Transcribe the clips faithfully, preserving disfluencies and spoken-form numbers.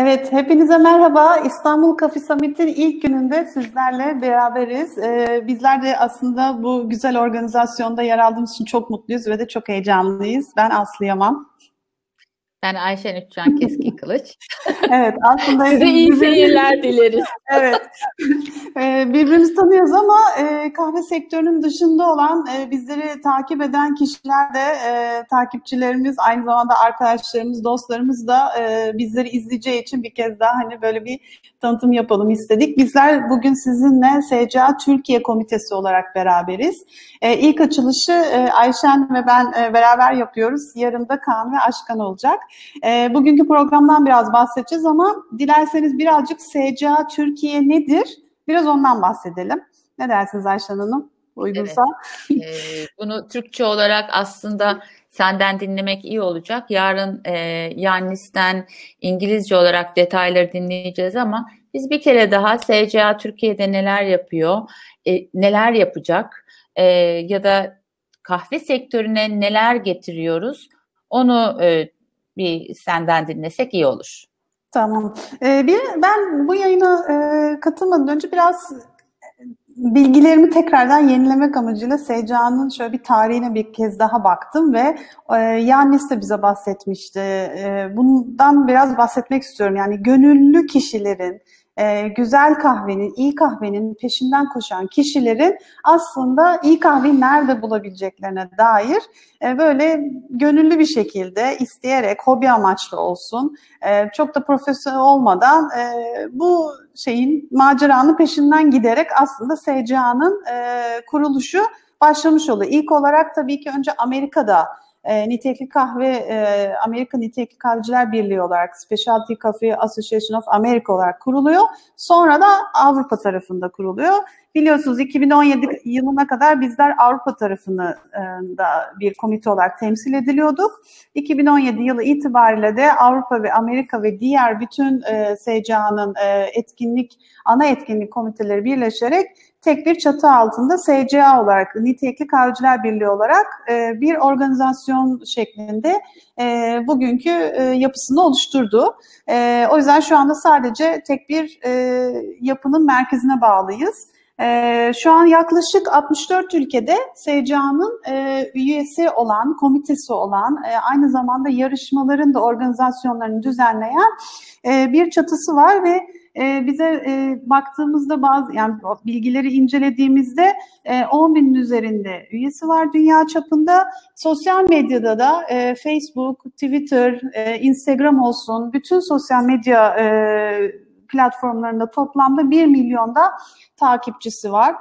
Evet, hepinize merhaba. İstanbul Coffee Summit'in ilk gününde sizlerle beraberiz. Ee, bizler de aslında bu güzel organizasyonda yer aldığımız için çok mutluyuz ve de çok heyecanlıyız. Ben Aslı Yaman. Ben Ayşen Üçcan Keskinkılıç. Evet, aslında size iyi seyirler dileriz. Evet, ee, birbirimizi tanıyoruz ama e, kahve sektörünün dışında olan, e, bizleri takip eden kişiler de, e, takipçilerimiz, aynı zamanda arkadaşlarımız, dostlarımız da e, bizleri izleyeceği için bir kez daha hani böyle bir tanıtım yapalım istedik. Bizler bugün sizinle S C A Türkiye Komitesi olarak beraberiz. E, ilk açılışı e, Ayşen ve ben e, beraber yapıyoruz. Yarın da Kaan ve Aşkan olacak. E, bugünkü programdan biraz bahsedeceğiz ama dilerseniz birazcık S C A Türkiye nedir? Biraz ondan bahsedelim. Ne dersiniz Ayşen Hanım? Uygunsa. Evet. E, bunu Türkçe olarak aslında senden dinlemek iyi olacak. Yarın e, Yannis'ten İngilizce olarak detayları dinleyeceğiz ama biz bir kere daha S C A Türkiye'de neler yapıyor, e, neler yapacak e, ya da kahve sektörüne neler getiriyoruz onu e, bir senden dinlesek iyi olur. Tamam. Ee, bir, ben bu yayına e, katılmadan önce biraz bilgilerimi tekrardan yenilemek amacıyla S C A'nın şöyle bir tarihine bir kez daha baktım ve e, Yannis de bize bahsetmişti. E, bundan biraz bahsetmek istiyorum. Yani gönüllü kişilerin, e, güzel kahvenin, iyi kahvenin peşinden koşan kişilerin aslında iyi kahveyi nerede bulabileceklerine dair e, böyle gönüllü bir şekilde, isteyerek, hobi amaçlı olsun, e, çok da profesyonel olmadan e, bu şeyin, maceranın peşinden giderek aslında S C A'nın e, kuruluşu başlamış oluyor. İlk olarak tabii ki önce Amerika'da e, Nitekli Kahve, e, Amerika Nitekli Kahveciler Birliği olarak Specialty Coffee Association of America olarak kuruluyor. Sonra da Avrupa tarafında kuruluyor. Biliyorsunuz iki bin on yedi yılına kadar bizler Avrupa tarafını e, da bir komite olarak temsil ediliyorduk. iki bin on yedi yılı itibariyle de Avrupa ve Amerika ve diğer bütün e, S C A'nın e, etkinlik, ana etkinlik komiteleri birleşerek tek bir çatı altında S C A olarak, Nitekli Kahveciler Birliği olarak e, bir organizasyon şeklinde e, bugünkü e, yapısını oluşturdu. E, o yüzden şu anda sadece tek bir e, yapının merkezine bağlıyız. Ee, şu an yaklaşık altmış dört ülkede S C A'nın e, üyesi olan, komitesi olan, e, aynı zamanda yarışmaların da organizasyonlarını düzenleyen e, bir çatısı var ve e, bize e, baktığımızda bazı, yani bilgileri incelediğimizde e, on binin üzerinde üyesi var dünya çapında. Sosyal medyada da e, Facebook, Twitter, e, Instagram olsun, bütün sosyal medya e, platformlarında toplamda bir milyonda takipçisi var.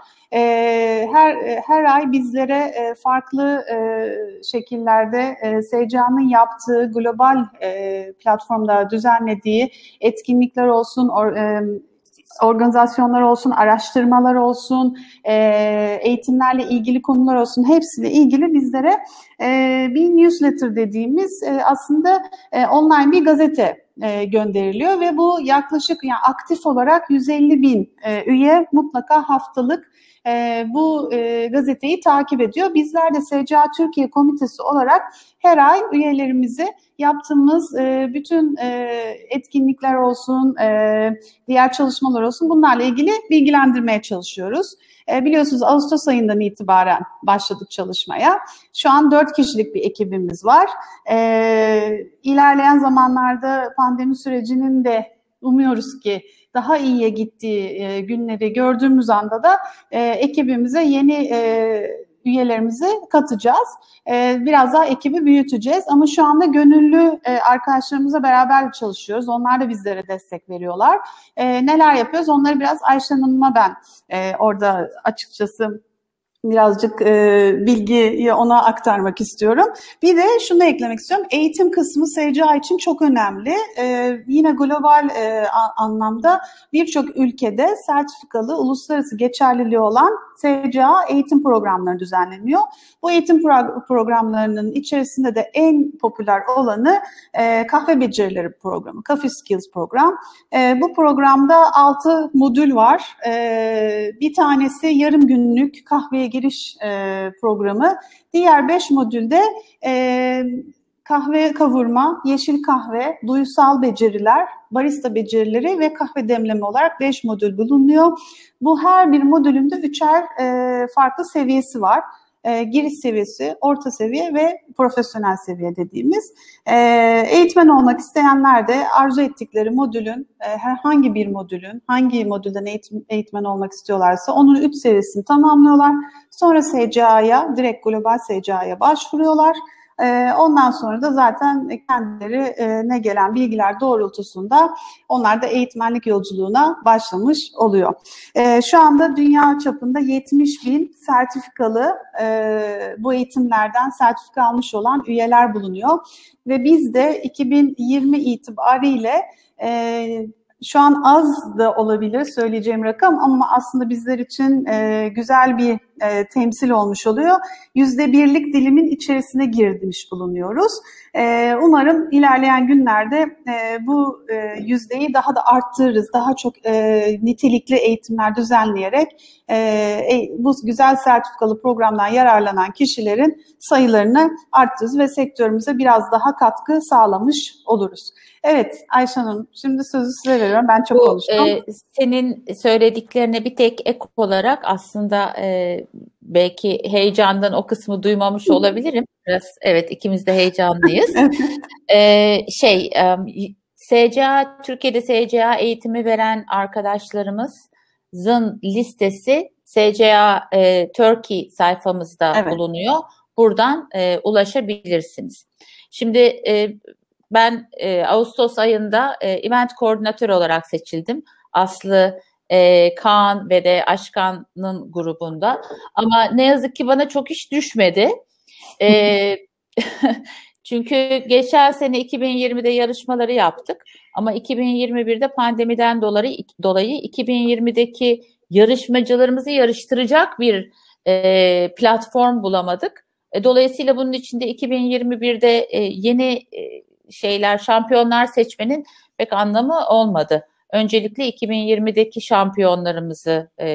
Her her ay bizlere farklı şekillerde S C A'nın yaptığı global platformda düzenlediği etkinlikler olsun, organizasyonlar olsun, araştırmalar olsun, eğitimlerle ilgili konular olsun, hepsiyle ilgili bizlere bir newsletter dediğimiz aslında online bir gazete gönderiliyor ve bu yaklaşık, yani aktif olarak yüz elli bin üye mutlaka haftalık bu gazeteyi takip ediyor. Bizler de S C A Türkiye Komitesi olarak her ay üyelerimizi yaptığımız bütün etkinlikler olsun, diğer çalışmalar olsun, bunlarla ilgili bilgilendirmeye çalışıyoruz. Biliyorsunuz Ağustos ayından itibaren başladık çalışmaya. Şu an dört kişilik bir ekibimiz var. İlerleyen zamanlarda pandemi sürecinin de umuyoruz ki daha iyiye gittiği günleri gördüğümüz anda da ekibimize yeni üyelerimizi katacağız. Biraz daha ekibi büyüteceğiz ama şu anda gönüllü arkadaşlarımızla beraber çalışıyoruz. Onlar da bizlere destek veriyorlar. Neler yapıyoruz? Onları biraz Ayşen Hanım'a ben orada açıkçası birazcık e, bilgiyi ona aktarmak istiyorum. Bir de şunu eklemek istiyorum. Eğitim kısmı S C A için çok önemli. E, yine global e, anlamda birçok ülkede sertifikalı, uluslararası geçerliliği olan S C A eğitim programları düzenleniyor. Bu eğitim pro programlarının içerisinde de en popüler olanı e, kahve becerileri programı, Coffee Skills program. E, bu programda altı modül var. E, bir tanesi yarım günlük kahveye giriş e, programı. Diğer beş modülde e, kahve kavurma, yeşil kahve, duyusal beceriler, barista becerileri ve kahve demleme olarak beş modül bulunuyor. Bu her bir modülünde üçer e, farklı seviyesi var. E, giriş seviyesi, orta seviye ve profesyonel seviye dediğimiz. E, eğitmen olmak isteyenler de arzu ettikleri modülün, e, herhangi bir modülün, hangi modülden eğitim, eğitmen olmak istiyorlarsa onun üç seviyesini tamamlıyorlar. Sonra S C A'ya, direkt global S C A'ya başvuruyorlar. Ondan sonra da zaten kendilerine gelen bilgiler doğrultusunda onlar da eğitmenlik yolculuğuna başlamış oluyor. Şu anda dünya çapında yetmiş bin sertifikalı bu eğitimlerden sertifika almış olan üyeler bulunuyor. Ve biz de iki bin yirmi itibariyle şu an az da olabilir söyleyeceğim rakam ama aslında bizler için e, güzel bir e, temsil olmuş oluyor. Yüzde birlik dilimin içerisine girmiş bulunuyoruz. E, umarım ilerleyen günlerde e, bu e, yüzdeyi daha da arttırırız. Daha çok e, nitelikli eğitimler düzenleyerek e, bu güzel sertifikalı programdan yararlanan kişilerin sayılarını arttırırız ve sektörümüze biraz daha katkı sağlamış oluruz. Evet Ayşen Hanım, şimdi sözü size veriyorum. Ben çok bu, konuştum. E, senin söylediklerine bir tek ek olarak aslında e, belki heyecandan o kısmı duymamış olabilirim. Biraz, evet, ikimiz de heyecanlıyız. e, şey, e, S C A, Türkiye'de S C A eğitimi veren arkadaşlarımızın listesi S C A e, Turkey sayfamızda evet. bulunuyor. Buradan e, ulaşabilirsiniz. Şimdi e, ben e, Ağustos ayında e, event koordinatörü olarak seçildim. Aslı, e, Kaan ve de Aşkan'ın grubunda. Ama ne yazık ki bana çok iş düşmedi. E, çünkü geçen sene iki bin yirmide yarışmaları yaptık. Ama iki bin yirmi birde pandemiden dolayı, dolayı iki bin yirmideki yarışmacılarımızı yarıştıracak bir e, platform bulamadık. E, dolayısıyla bunun içinde iki bin yirmi birde e, yeni... E, şeyler, şampiyonlar seçmenin pek anlamı olmadı. Öncelikle iki bin yirmideki şampiyonlarımızı e,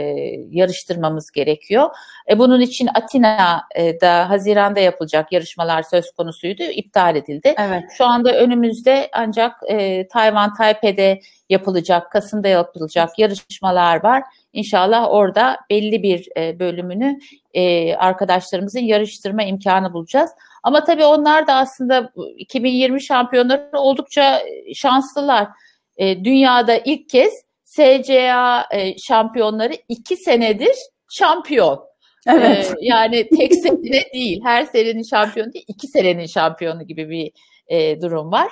yarıştırmamız gerekiyor. E, bunun için Atina'da Haziran'da yapılacak yarışmalar söz konusuydu, iptal edildi. Evet. Şu anda önümüzde ancak e, Tayvan, Taipei'de yapılacak, Kasım'da yapılacak yarışmalar var. İnşallah orada belli bir e, bölümünü e, arkadaşlarımızın yarıştırma imkanı bulacağız. Ama tabii onlar da aslında iki bin yirmi şampiyonları oldukça şanslılar. E, dünyada ilk kez S C A e, şampiyonları iki senedir şampiyon. Evet. E, yani tek sene değil, her senenin şampiyonu değil, iki senenin şampiyonu gibi bir e, durum var.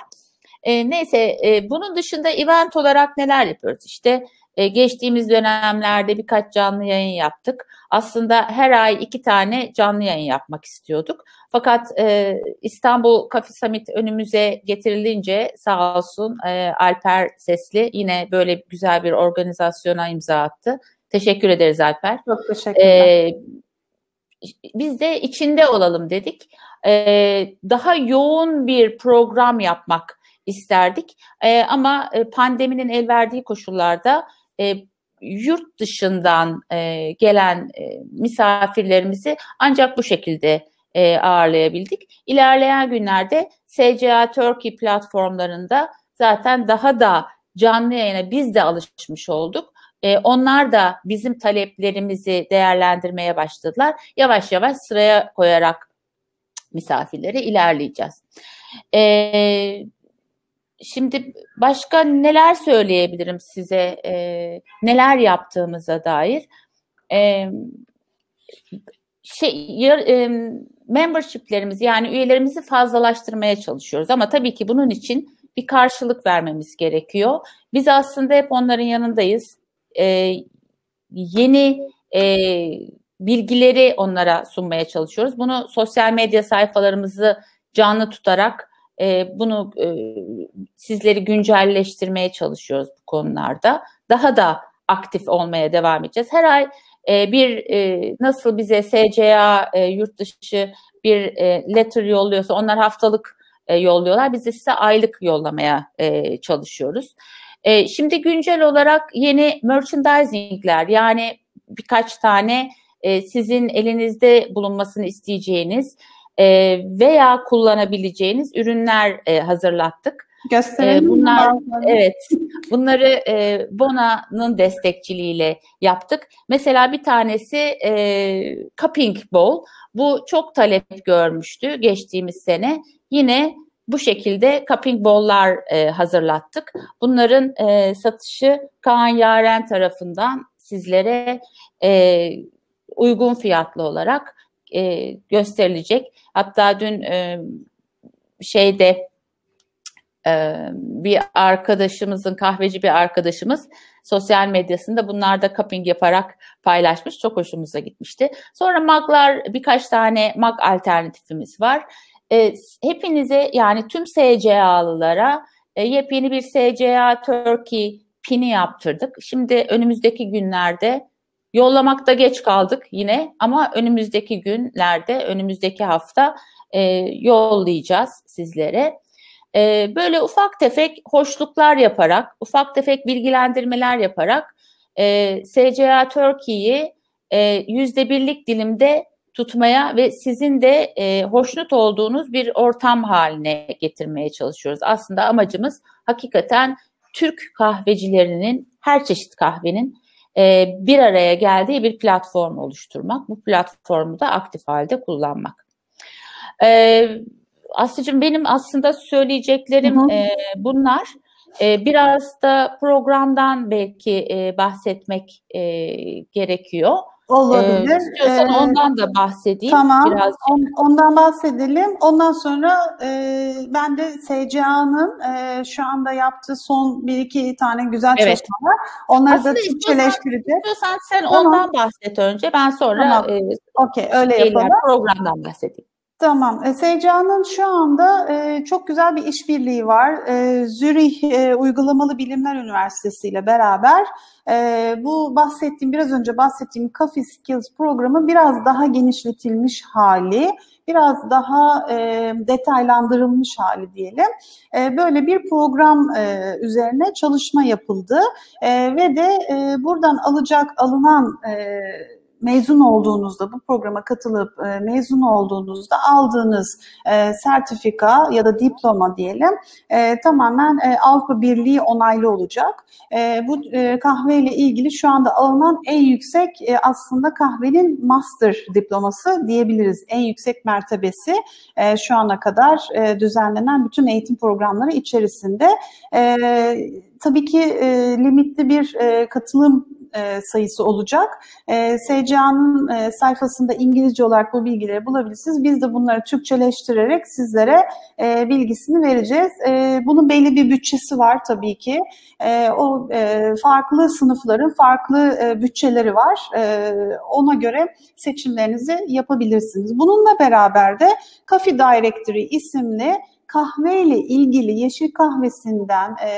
E, neyse, e, bunun dışında event olarak neler yapıyoruz? İşte e, geçtiğimiz dönemlerde birkaç canlı yayın yaptık. Aslında her ay iki tane canlı yayın yapmak istiyorduk. Fakat e, İstanbul Coffee Summit önümüze getirilince sağ olsun e, Alper Sesli yine böyle güzel bir organizasyona imza attı. Teşekkür ederiz Alper. Çok teşekkürler. E, biz de içinde olalım dedik. E, daha yoğun bir program yapmak isterdik. E, ama pandeminin el verdiği koşullarda e, yurt dışından e, gelen e, misafirlerimizi ancak bu şekilde e, ağırlayabildik. İlerleyen günlerde S C A Turkey platformlarında zaten daha da canlı yayına biz de alışmış olduk. E, onlar da bizim taleplerimizi değerlendirmeye başladılar. Yavaş yavaş sıraya koyarak misafirleri ilerleyeceğiz. Evet. Şimdi başka neler söyleyebilirim size, e, neler yaptığımıza dair. E, şey, e, membershiplerimizi, yani üyelerimizi fazlalaştırmaya çalışıyoruz. Ama tabii ki bunun için bir karşılık vermemiz gerekiyor. Biz aslında hep onların yanındayız. E, yeni e, bilgileri onlara sunmaya çalışıyoruz. Bunu sosyal medya sayfalarımızı canlı tutarak, bunu sizleri güncelleştirmeye çalışıyoruz bu konularda. Daha da aktif olmaya devam edeceğiz. Her ay bir, nasıl bize S C A yurt dışı bir letter yolluyorsa, onlar haftalık yolluyorlar. Biz de size aylık yollamaya çalışıyoruz. Şimdi güncel olarak yeni merchandisingler, yani birkaç tane sizin elinizde bulunmasını isteyeceğiniz e, veya kullanabileceğiniz ürünler e, hazırlattık. Gösterelim. E, bunlar, evet, bunları e, Bona'nın destekçiliğiyle yaptık. Mesela bir tanesi e, cupping bowl. Bu çok talep görmüştü geçtiğimiz sene. Yine bu şekilde cupping bowl'lar e, hazırlattık. Bunların e, satışı Kaan Yaren tarafından sizlere e, uygun fiyatlı olarak e, gösterilecek. Hatta dün e, şeyde e, bir arkadaşımızın, kahveci bir arkadaşımız sosyal medyasında bunlarda cupping yaparak paylaşmış. Çok hoşumuza gitmişti. Sonra muglar, birkaç tane mug alternatifimiz var. E, hepinize, yani tüm S C A'lılara e, yepyeni bir S C A Türkiye pini yaptırdık. Şimdi önümüzdeki günlerde, yollamakta geç kaldık yine ama önümüzdeki günlerde, önümüzdeki hafta e, yollayacağız sizlere. E, böyle ufak tefek hoşluklar yaparak, ufak tefek bilgilendirmeler yaparak e, S C A Türkiye'yi e, yüzde birlik dilimde tutmaya ve sizin de e, hoşnut olduğunuz bir ortam haline getirmeye çalışıyoruz. Aslında amacımız hakikaten Türk kahvecilerinin, her çeşit kahvenin e, bir araya geldiği bir platform oluşturmak. Bu platformu da aktif halde kullanmak. E, Aslıcığım, benim aslında söyleyeceklerim e, bunlar. E, biraz da programdan belki e, bahsetmek e, gerekiyor. Olabilir. Ee, istiyorsan ee, ondan da bahsedeyim. Tamam. Biraz. Ondan bahsedelim. Ondan sonra e, ben de S C A'nın e, şu anda yaptığı son bir iki tane güzel evet. çalışmalar. Onları aslında da Türkçeleştireceğiz. İstiyorsan sen tamam. ondan bahset önce. Ben sonra tamam. e, okay, öyle şeyler, programdan bahsedeyim. Tamam. S C A'nın şu anda e, çok güzel bir işbirliği var. E, Zürih e, Uygulamalı Bilimler Üniversitesi ile beraber e, bu bahsettiğim, biraz önce bahsettiğim Coffee Skills programı biraz daha genişletilmiş hali, biraz daha e, detaylandırılmış hali diyelim. E, böyle bir program e, üzerine çalışma yapıldı e, ve de e, buradan alacak, alınan e, mezun olduğunuzda, bu programa katılıp mezun olduğunuzda aldığınız sertifika ya da diploma diyelim, tamamen Avrupa Birliği onaylı olacak. Bu kahveyle ilgili şu anda alınan en yüksek aslında kahvenin master diploması diyebiliriz. En yüksek mertebesi şu ana kadar düzenlenen bütün eğitim programları içerisinde. Tabii ki limitli bir katılım sayısı olacak. S C A'nın sayfasında İngilizce olarak bu bilgileri bulabilirsiniz. Biz de bunları Türkçeleştirerek sizlere bilgisini vereceğiz. Bunun belli bir bütçesi var tabii ki. O farklı sınıfların farklı bütçeleri var. Ona göre seçimlerinizi yapabilirsiniz. Bununla beraber de Coffee Directory isimli kahveyle ilgili, yeşil kahvesinden e,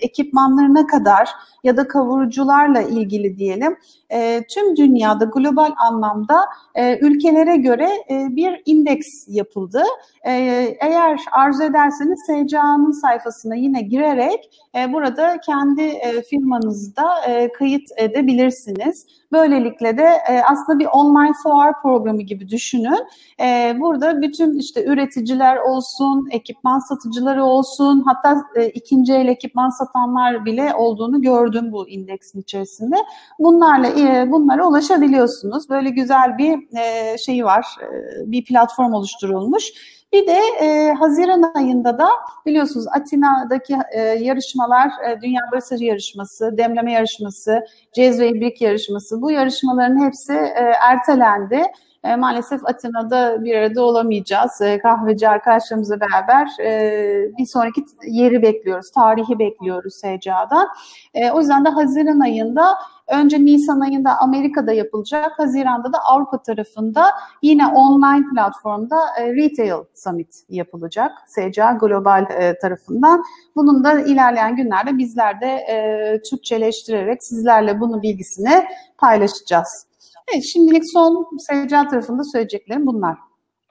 ekipmanlarına kadar ya da kavurucularla ilgili diyelim, e, tüm dünyada global anlamda e, ülkelere göre e, bir indeks yapıldı. E, eğer arzu ederseniz S C A'nın sayfasına yine girerek e, burada kendi e, firmanızda e, kayıt edebilirsiniz. Böylelikle de e, aslında bir online fuar programı gibi düşünün. E, burada bütün işte üreticiler olsun, ekip ekipman satıcıları olsun, hatta e, ikinci el ekipman satanlar bile olduğunu gördüm bu indeksin içerisinde. Bunlarla e, bunlara ulaşabiliyorsunuz. Böyle güzel bir e, şey var, e, bir platform oluşturulmuş. Bir de e, Haziran ayında da biliyorsunuz Atina'daki e, yarışmalar, e, Dünya Barışçı yarışması, demleme yarışması, cezve ibrik yarışması, bu yarışmaların hepsi e, ertelendi. E, maalesef Atina'da bir arada olamayacağız. E, kahveci arkadaşlarımızla beraber e, bir sonraki yeri bekliyoruz, tarihi bekliyoruz S C A'da. E, o yüzden de Haziran ayında, önce Nisan ayında Amerika'da yapılacak, Haziran'da da Avrupa tarafında yine online platformda e, Retail Summit yapılacak S C A Global e, tarafından. Bunun da ilerleyen günlerde bizler de e, Türkçeleştirerek sizlerle bunun bilgisini paylaşacağız. Evet, şimdilik son S C A tarafında söyleyeceklerim bunlar.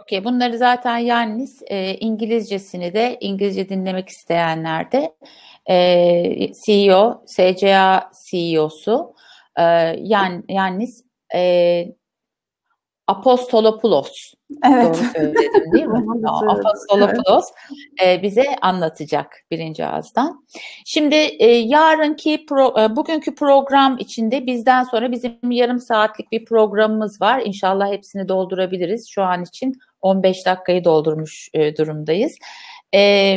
Okay, bunları zaten Yannis e, İngilizcesini de, İngilizce dinlemek isteyenler de e, C E O, S C A C E O'su e, Yannis e, Apostolopoulos, evet. Doğru söyledim değil mi? Apostolopoulos evet. e, bize anlatacak birinci ağızdan. Şimdi e, yarınki pro, e, bugünkü program içinde bizden sonra bizim yarım saatlik bir programımız var. İnşallah hepsini doldurabiliriz. Şu an için on beş dakikayı doldurmuş e, durumdayız. E,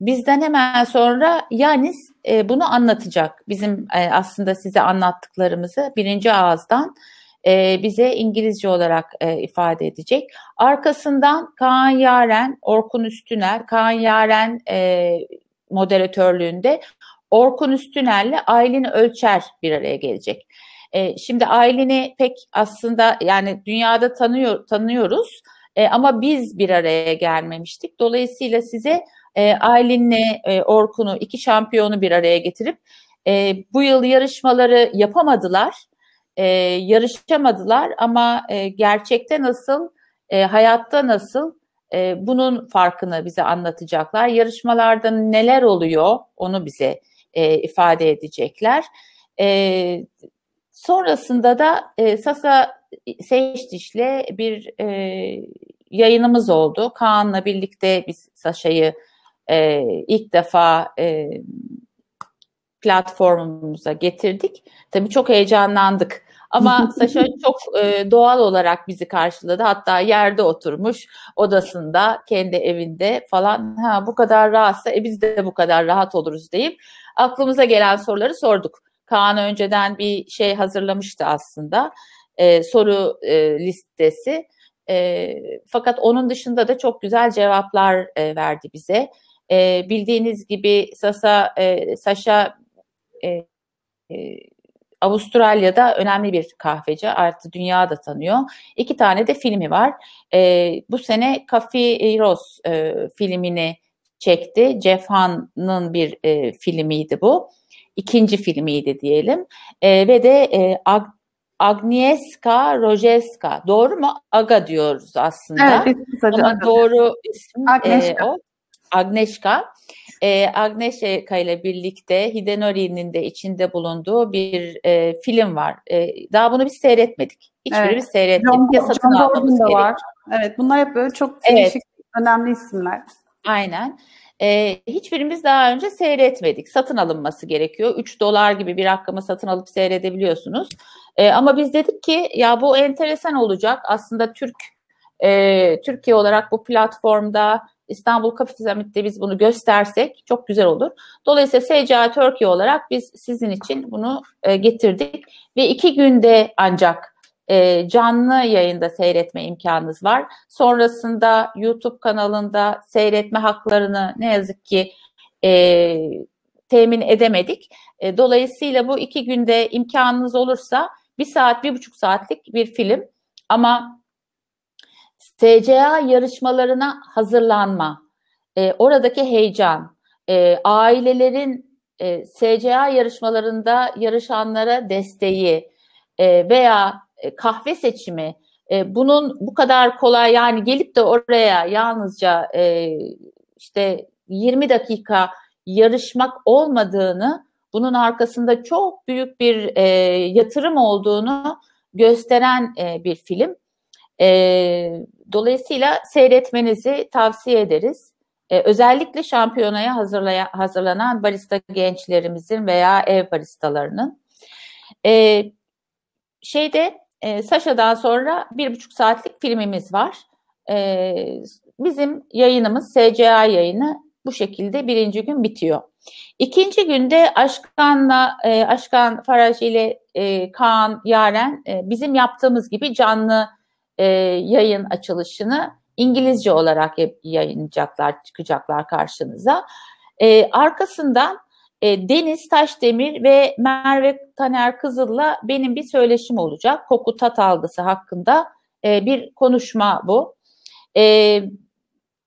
bizden hemen sonra Yannis e, bunu anlatacak. Bizim e, aslında size anlattıklarımızı birinci ağızdan bize İngilizce olarak ifade edecek. Arkasından Kaan Yaren, Orkun Üstüner, Kaan Yaren moderatörlüğünde Orkun Üstüner'le Aylin Ölçer bir araya gelecek. Şimdi Aylin'i pek aslında yani dünyada tanıyor, tanıyoruz ama biz bir araya gelmemiştik. Dolayısıyla size Aylin'le Orkun'u, iki şampiyonu bir araya getirip bu yıl yarışmaları yapamadılar. Ee, yarışamadılar ama e, gerçekte nasıl, e, hayatta nasıl e, bunun farkını bize anlatacaklar. Yarışmalarda neler oluyor onu bize e, ifade edecekler. E, sonrasında da e, Sasa Seçtiş'le bir e, yayınımız oldu. Kaan'la birlikte biz Sasa'yı e, ilk defa e, platformumuza getirdik. Tabii çok heyecanlandık. Ama Sasha çok e, doğal olarak bizi karşıladı. Hatta yerde oturmuş, odasında, kendi evinde falan. Ha, bu kadar rahatsa e, biz de bu kadar rahat oluruz deyip aklımıza gelen soruları sorduk. Kaan önceden bir şey hazırlamıştı aslında. E, soru e, listesi. E, fakat onun dışında da çok güzel cevaplar e, verdi bize. E, bildiğiniz gibi Sasa, e, Sasha E, e, Avustralya'da önemli bir kahveci, artı dünyada tanıyor. İki tane de filmi var. E, bu sene Coffee Heroes e, filmini çekti. Jeff Hahn'ın bir e, filmiydi bu. İkinci filmiydi diyelim. E, ve de e, Ag Agnieszka Rojewska. Doğru mu? Aga diyoruz aslında. Evet, ama Aga. Doğru isim Agnieszka. E, o. Agnieszka. E, Agnieszka ile birlikte Hidenori'nin de içinde bulunduğu bir e, film var. E, daha bunu biz seyretmedik. Hiçbirimiz evet. seyretmedik. Ya satın almamız gerekiyor. Evet, bunlar hep böyle çok evet. önemli isimler. Aynen. E, hiçbirimiz daha önce seyretmedik. Satın alınması gerekiyor. üç dolar gibi bir rakama satın alıp seyredebiliyorsunuz. E, ama biz dedik ki ya bu enteresan olacak. Aslında Türk e, Türkiye olarak bu platformda İstanbul Coffee Summit'te biz bunu göstersek çok güzel olur. Dolayısıyla S C A Türkiye olarak biz sizin için bunu e, getirdik. Ve iki günde ancak e, canlı yayında seyretme imkanınız var. Sonrasında YouTube kanalında seyretme haklarını ne yazık ki e, temin edemedik. E, dolayısıyla bu iki günde imkanınız olursa bir saat, bir buçuk saatlik bir film ama S C A yarışmalarına hazırlanma, e, oradaki heyecan, e, ailelerin e, S C A yarışmalarında yarışanlara desteği e, veya e, kahve seçimi, e, bunun bu kadar kolay yani gelip de oraya yalnızca e, işte yirmi dakika yarışmak olmadığını, bunun arkasında çok büyük bir e, yatırım olduğunu gösteren e, bir film. E, dolayısıyla seyretmenizi tavsiye ederiz. E, özellikle şampiyonaya hazırlanan barista gençlerimizin veya ev baristalarının. E, şeyde e, Sasha'dan sonra bir buçuk saatlik filmimiz var. E, bizim yayınımız, S C A yayını bu şekilde birinci gün bitiyor. İkinci günde Aşkan'la, e, Aşkan Faraj ile e, Kaan Yaren e, bizim yaptığımız gibi canlı E, yayın açılışını İngilizce olarak yayınlayacaklar, çıkacaklar karşınıza. E, arkasından e, Deniz Taşdemir ve Merve Taner Kızıl'la benim bir söyleşim olacak. Koku tat algısı hakkında e, bir konuşma bu. E,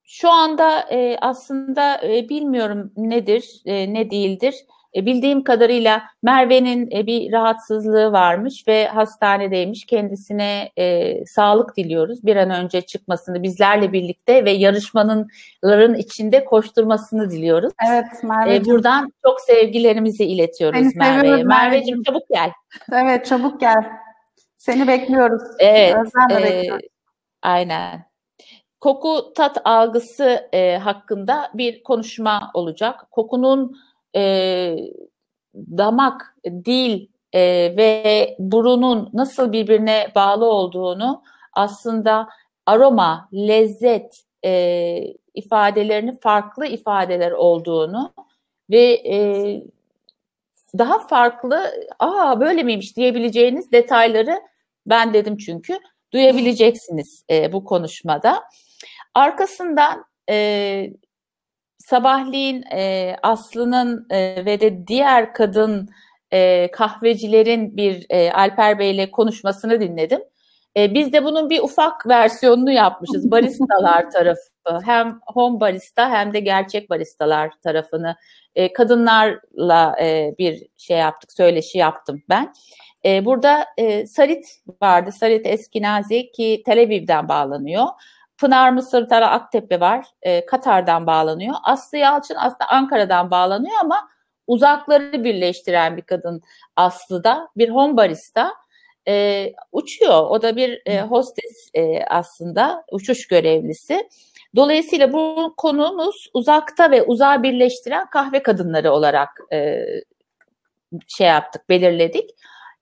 şu anda e, aslında e, bilmiyorum nedir, e, ne değildir. E, bildiğim kadarıyla Merve'nin e, bir rahatsızlığı varmış ve hastanedeymiş. Kendisine e, sağlık diliyoruz. Bir an önce çıkmasını bizlerle birlikte ve yarışmanların içinde koşturmasını diliyoruz. Evet Merveciğim. E, buradan çok sevgilerimizi iletiyoruz Merve'ye. Merveciğim çabuk gel. Evet çabuk gel. Seni bekliyoruz. Evet. Özlemle e, bekliyoruz. Aynen. Koku tat algısı e, hakkında bir konuşma olacak. Kokunun e, damak, dil e, ve burunun nasıl birbirine bağlı olduğunu aslında aroma, lezzet e, ifadelerini farklı ifadeler olduğunu ve e, daha farklı aa böyle miymiş diyebileceğiniz detayları ben dedim çünkü duyabileceksiniz e, bu konuşmada. Arkasından e, sabahleyin e, Aslı'nın e, ve de diğer kadın e, kahvecilerin bir e, Alper Bey'le konuşmasını dinledim. E, biz de bunun bir ufak versiyonunu yapmışız. Baristalar tarafı, hem home barista hem de gerçek baristalar tarafını e, kadınlarla e, bir şey yaptık, söyleşi yaptım ben. E, burada e, Sarit vardı, Sarit Eskinazi ki Tel Aviv'den bağlanıyor. Pınar Mısır, Tara Aktepe var, e, Katar'dan bağlanıyor. Aslı Yalçın aslında Ankara'dan bağlanıyor ama uzakları birleştiren bir kadın Aslı'da, bir home barista. E, uçuyor, o da bir e, hostes e, aslında, uçuş görevlisi. Dolayısıyla bu konumuz uzakta ve uzağa birleştiren kahve kadınları olarak e, şey yaptık, belirledik.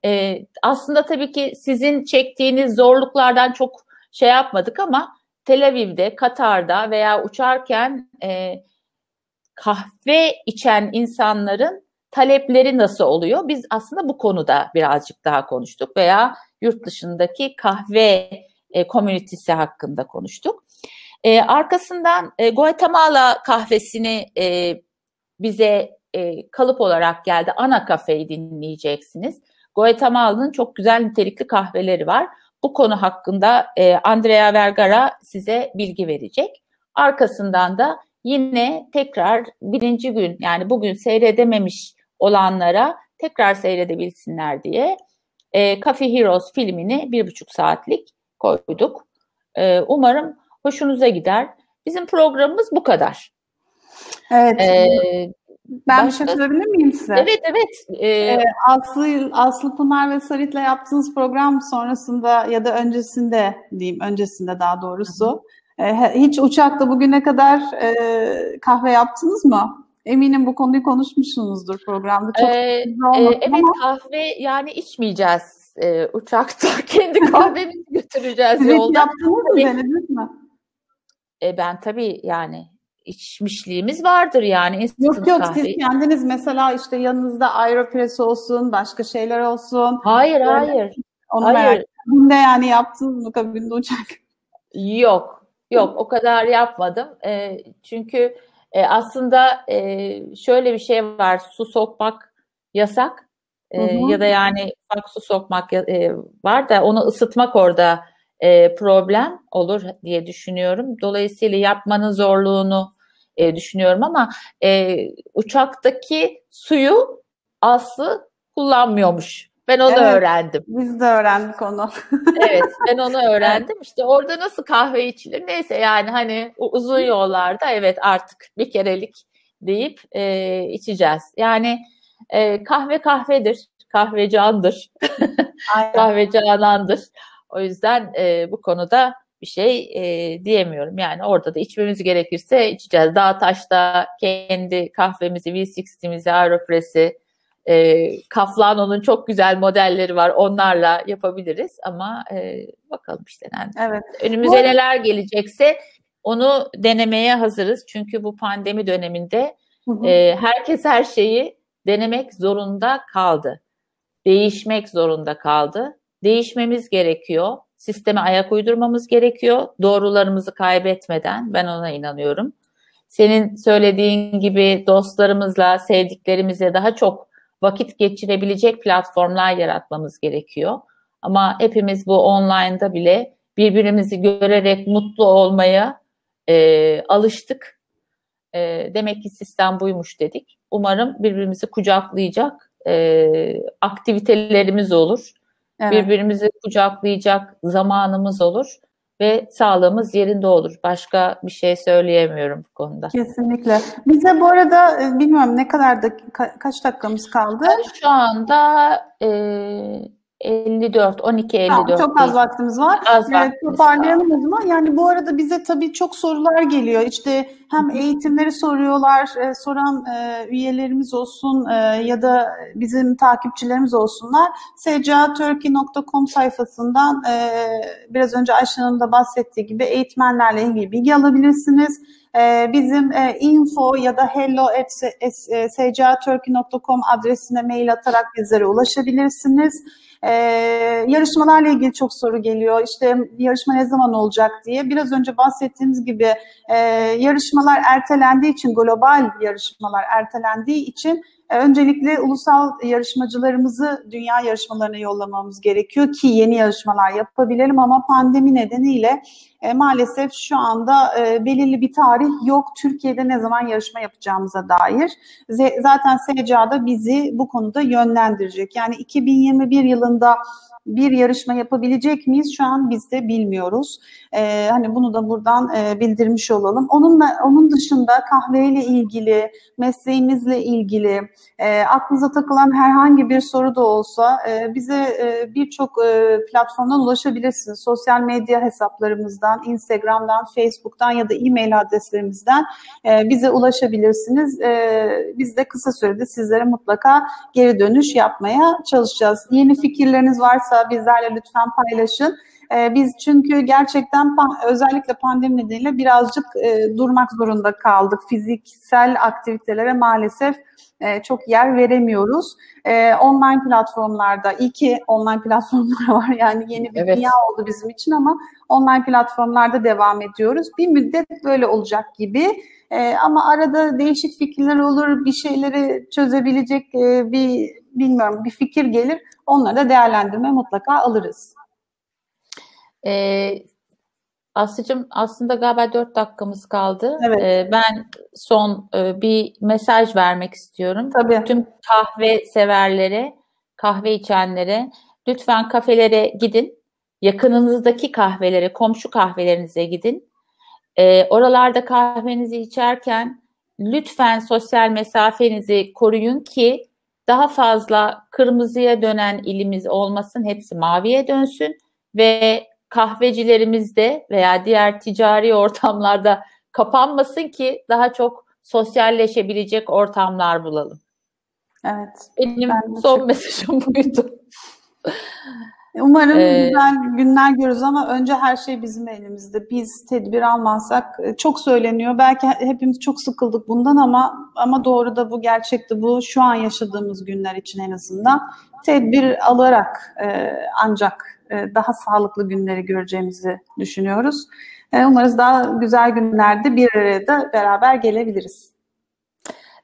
E, aslında tabii ki sizin çektiğiniz zorluklardan çok şey yapmadık ama Tel Aviv'de, Katar'da veya uçarken e, kahve içen insanların talepleri nasıl oluyor? Biz aslında bu konuda birazcık daha konuştuk veya yurt dışındaki kahve e, komünitesi hakkında konuştuk. E, arkasından e, Guatemala kahvesini e, bize e, kalıp olarak geldi. Ana kafeyi dinleyeceksiniz. Guatemala'nın çok güzel nitelikli kahveleri var. Bu konu hakkında e, Andrea Vergara size bilgi verecek. Arkasından da yine tekrar birinci gün, yani bugün seyredememiş olanlara tekrar seyredebilsinler diye e, Coffee Heroes filmini bir buçuk saatlik koyduk. E, umarım hoşunuza gider. Bizim programımız bu kadar. Evet. E, Ben başka bir şey söyleyebilir miyim size? Evet, evet. Ee, Aslı, Aslı Pınar ve Sarit'le yaptığınız program sonrasında ya da öncesinde diyeyim, öncesinde daha doğrusu. E, hiç uçakta bugüne kadar e, kahve yaptınız mı? Eminim bu konuyu konuşmuşsunuzdur programda. Çok e, olmadı e, evet, ama kahve yani içmeyeceğiz e, uçakta. Kendi kahvemizi götüreceğiz yolda. Yaptınız mı, denediniz mi? E, ben tabii yani. İçmişliğimiz vardır yani. Yok yok kahve. Siz kendiniz mesela işte yanınızda AeroPress olsun, başka şeyler olsun. Hayır yani, hayır. Onu hayır. Kabinde yani yaptınız mı, kabinde uçak? Yok yok o kadar yapmadım. E, çünkü e, aslında e, şöyle bir şey var, su sokmak yasak e, hı hı. ya da yani bak, su sokmak e, var da onu ısıtmak orada e, problem olur diye düşünüyorum. Dolayısıyla yapmanın zorluğunu E, düşünüyorum ama e, uçaktaki suyu Aslı kullanmıyormuş. Ben onu evet, öğrendim. Biz de öğrendik onu. Evet, ben onu öğrendim. İşte orada nasıl kahve içilir? Neyse yani hani uzun yollarda evet artık bir kerelik deyip e, içeceğiz. Yani e, kahve kahvedir, kahve candır, kahve canandır. O yüzden e, bu konuda bir şey e, diyemiyorum. Yani orada da içmemiz gerekirse içeceğiz. Dağtaş'ta kendi kahvemizi, V altmışımızı, AeroPress'i, e, Kaflano'nun çok güzel modelleri var. Onlarla yapabiliriz ama e, bakalım işte. Yani. Evet. Önümüze bu... neler gelecekse onu denemeye hazırız. Çünkü bu pandemi döneminde hı hı. E, herkes her şeyi denemek zorunda kaldı. Değişmek zorunda kaldı. Değişmemiz gerekiyor. Sisteme ayak uydurmamız gerekiyor. Doğrularımızı kaybetmeden, ben ona inanıyorum. Senin söylediğin gibi dostlarımızla, sevdiklerimizle daha çok vakit geçirebilecek platformlar yaratmamız gerekiyor. Ama hepimiz bu online'da bile birbirimizi görerek mutlu olmaya e, alıştık. E, demek ki sistem buymuş dedik. Umarım birbirimizi kucaklayacak e, aktivitelerimiz olur. Evet. Birbirimizi kucaklayacak zamanımız olur ve sağlığımız yerinde olur. Başka bir şey söyleyemiyorum bu konuda. Kesinlikle. Bize bu arada bilmiyorum ne kadar da ka kaç dakikamız kaldı? Şu anda e, elli dört, on iki elli dört. Çok az vaktimiz var. Az evet, vaktimiz toparlayalım var. O zaman. Yani bu arada bize tabii çok sorular geliyor. İşte hem eğitimleri soruyorlar, e, soran e, üyelerimiz olsun e, ya da bizim takipçilerimiz olsunlar. S C A Turkey nokta com sayfasından e, biraz önce Ayşen Hanım da bahsettiği gibi eğitmenlerle ilgili bilgi alabilirsiniz. Bizim info ya da hello at s c a turkey nokta com adresine mail atarak bizlere ulaşabilirsiniz. Yarışmalarla ilgili çok soru geliyor. İşte yarışma ne zaman olacak diye. Biraz önce bahsettiğimiz gibi yarışmalar ertelendiği için, global yarışmalar ertelendiği için öncelikle ulusal yarışmacılarımızı dünya yarışmalarına yollamamız gerekiyor ki yeni yarışmalar yapabilelim, ama pandemi nedeniyle e, maalesef şu anda e, belirli bir tarih yok Türkiye'de ne zaman yarışma yapacağımıza dair. Z- zaten S C A'da bizi bu konuda yönlendirecek. Yani iki bin yirmi bir yılında bir yarışma yapabilecek miyiz? Şu an biz de bilmiyoruz. Ee, hani bunu da buradan e, bildirmiş olalım. Onunla, onun dışında kahveyle ilgili, mesleğimizle ilgili, e, aklınıza takılan herhangi bir soru da olsa e, bize e, birçok e, platformdan ulaşabilirsiniz. Sosyal medya hesaplarımızdan, Instagram'dan, Facebook'tan ya da e-mail adreslerimizden e, bize ulaşabilirsiniz. E, biz de kısa sürede sizlere mutlaka geri dönüş yapmaya çalışacağız. Yeni fikirleriniz varsa bizlerle lütfen paylaşın. Ee, biz çünkü gerçekten özellikle pandemi nedeniyle birazcık e, durmak zorunda kaldık. Fiziksel aktivitelere maalesef e, çok yer veremiyoruz. E, online platformlarda, iyi ki online platformlar var. Yani yeni bir evet. dünya oldu bizim için, ama online platformlarda devam ediyoruz. Bir müddet böyle olacak gibi. E, ama arada değişik fikirler olur, bir şeyleri çözebilecek e, bir bilmiyorum bir fikir gelir. Onları da değerlendirme mutlaka alırız. Ee, Aslıcığım, aslında galiba dört dakikamız kaldı. Evet. Ee, ben son e, bir mesaj vermek istiyorum. Tabii. Tüm kahve severlere, kahve içenlere lütfen kafelere gidin. Yakınınızdaki kahvelere, komşu kahvelerinize gidin. Ee, oralarda kahvenizi içerken lütfen sosyal mesafenizi koruyun ki daha fazla kırmızıya dönen ilimiz olmasın, hepsi maviye dönsün ve kahvecilerimizde veya diğer ticari ortamlarda kapanmasın ki daha çok sosyalleşebilecek ortamlar bulalım. Evet. Benim ben son çok... mesajım buydu. Umarım ee, güzel günler görürüz, ama önce her şey bizim elimizde. Biz tedbir almazsak, çok söyleniyor. Belki hepimiz çok sıkıldık bundan, ama ama doğru da bu, gerçekte bu. Şu an yaşadığımız günler için en azından tedbir alarak e, ancak e, daha sağlıklı günleri göreceğimizi düşünüyoruz. E, umarız daha güzel günlerde bir arada beraber gelebiliriz.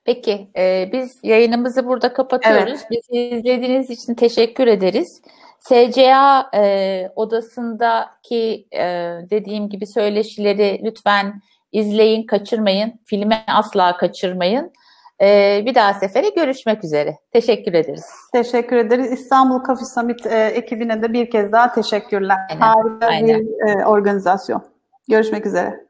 Peki, e, biz yayınımızı burada kapatıyoruz. Evet. Bizi izlediğiniz için teşekkür ederiz. S C A e, odasındaki e, dediğim gibi söyleşileri lütfen izleyin, kaçırmayın. Filmi asla kaçırmayın. E, bir daha sefere görüşmek üzere. Teşekkür ederiz. Teşekkür ederiz. İstanbul Coffee Summit e, ekibine de bir kez daha teşekkürler. Aynen. Harika Aynen. bir e, organizasyon. Görüşmek üzere.